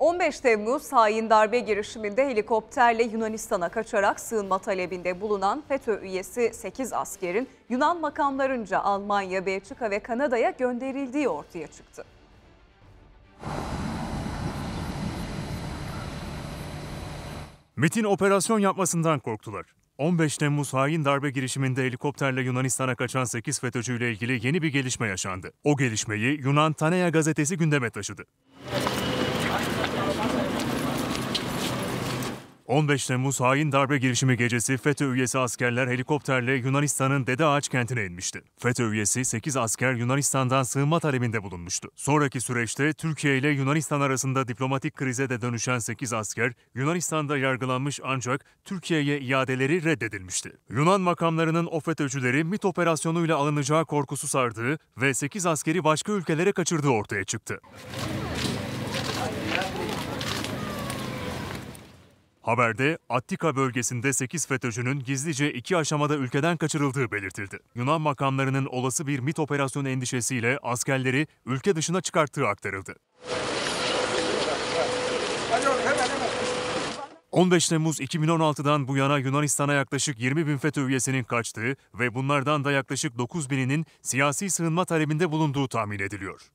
15 Temmuz hain darbe girişiminde helikopterle Yunanistan'a kaçarak sığınma talebinde bulunan FETÖ üyesi 8 askerin Yunan makamlarınca Almanya, Belçika ve Kanada'ya gönderildiği ortaya çıktı. MİT'in operasyon yapmasından korktular. 15 Temmuz hain darbe girişiminde helikopterle Yunanistan'a kaçan 8 FETÖ'cüyle ilgili yeni bir gelişme yaşandı. O gelişmeyi Yunan Tanea gazetesi gündeme taşıdı. 15 Temmuz hain darbe girişimi gecesi FETÖ üyesi askerler helikopterle Yunanistan'ın Dedeağaç kentine inmişti. FETÖ üyesi 8 asker Yunanistan'dan sığınma talebinde bulunmuştu. Sonraki süreçte Türkiye ile Yunanistan arasında diplomatik krize de dönüşen 8 asker Yunanistan'da yargılanmış ancak Türkiye'ye iadeleri reddedilmişti. Yunan makamlarının o FETÖ'cüleri MİT operasyonuyla alınacağı korkusu sardığı ve 8 askeri başka ülkelere kaçırdığı ortaya çıktı. Haberde Attika bölgesinde 8 FETÖ'cünün gizlice 2 aşamada ülkeden kaçırıldığı belirtildi. Yunan makamlarının olası bir MİT operasyonu endişesiyle askerleri ülke dışına çıkarttığı aktarıldı. 15 Temmuz 2016'dan bu yana Yunanistan'a yaklaşık 20.000 FETÖ üyesinin kaçtığı ve bunlardan da yaklaşık 9.000'inin siyasi sığınma talebinde bulunduğu tahmin ediliyor.